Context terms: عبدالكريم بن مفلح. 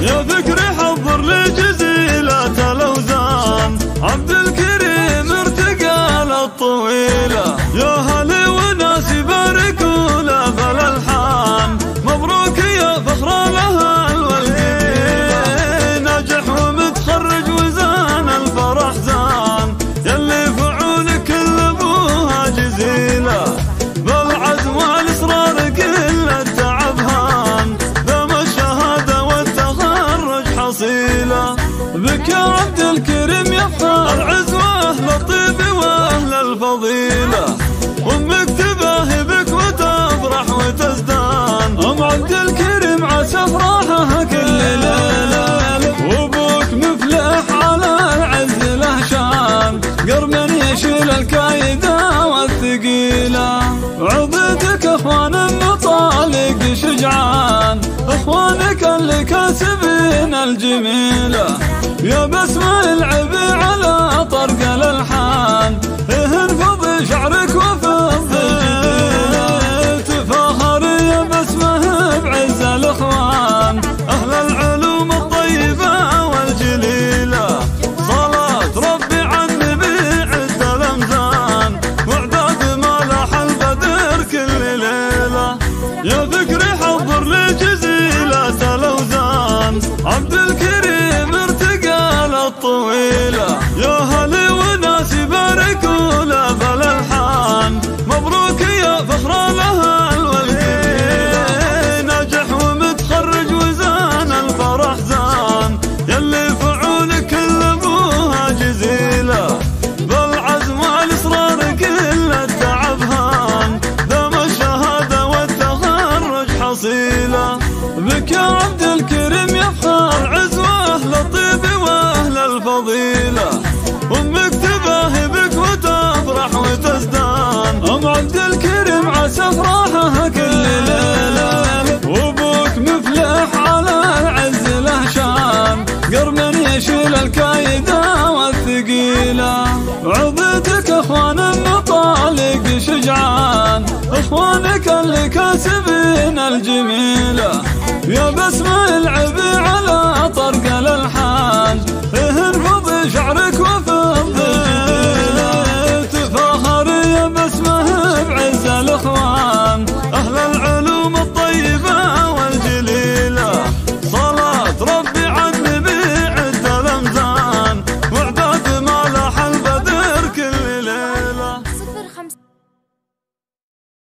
يا ذكري حضر لي جزيلة الأوزان، عبدالكريم ارتقى للطويلة، يا هلي وناس يباركوا له بالألحان، مبروك يا فخر لها الوالدين، ناجح ومتخرج وزان الفرح زان، يلي فعولك كل أبوها جزيلة. بك يا عبدالكريم يحفظ العز واهل الطيب واهل الفضيله، امك تباهي بك وتفرح وتزدان، ام عبدالكريم عسى افراحها كل ليله، وابوك مفلح على العز له شان، قرمن يشيل الكايده والثقيله، عضدك اخوان المطالق شجعان، اخوانك اللي كاسبين الجميله، يا بسمة العبي على طرق الالحان، انفضي شعرك وفضي الجميله، تفاخري يا بسمة بعز الاخوان، اهل العلوم الطيبه والجليله، صلاة ربي على النبي عز الامزان، واعداد ملاح البدر كل ليله، يا ذكري حضر لي جزيله الاوزان، عبدالكريم طويلة، يا هلي وناس يباركوا له بالألحان، مبروك يا فخر لها الوالدين، ناجح ومتخرج وزان الفرح زان، يلي فعولك كل أبوها جزيلة، بالعزم والإصرار كل التعب هان، دام الشهادة والتخرج حصيلة، بك يا عبدالكريم يفخر عز وأهل الطيب الفضيلة، أمك تباهي بك وتفرح وتزدان، أم عبدالكريم عسى أفراحها كل ليلة، وأبوك مفلح على العز له شان، قرمن يشيل الكايدة والثقيلة، عضدك أخوان المطالق شجعان، إخوانك اللي كاسبين الجميلة، يا بسمة العبي على طرق الألحان، انفضي شعرك وفا